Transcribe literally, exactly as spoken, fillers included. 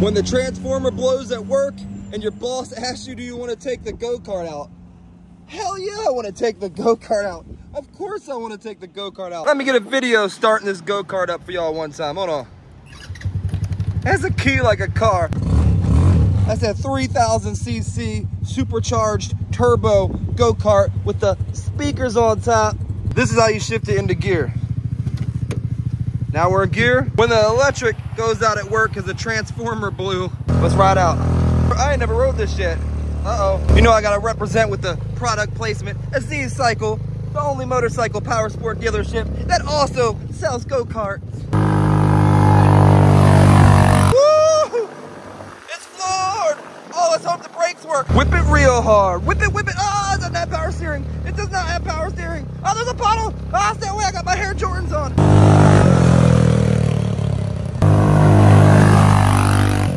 When the transformer blows at work and your boss asks you, do you want to take the go-kart out? Hell yeah, I want to take the go-kart out. Of course I want to take the go-kart out. Let me get a video starting this go-kart up for y'all one time. Hold on. That's a key like a car. That's a three thousand c c supercharged turbo go-kart with the speakers on top. This is how you shift it into gear. Now we're in gear. When the electric goes out at work because the transformer blew. Let's ride out. I ain't never rode this yet. Uh-oh. You know I gotta represent with the product placement. A Z-Cycle, the only motorcycle power sport dealership that also sells go-karts. Woo! It's floored! Oh, let's hope the brakes work. Whip it real hard. Whip it, whip it. Oh, it doesn't have power steering. It does not have power steering. Oh, there's a puddle. Ah, stay away. I got my hair Jordans on.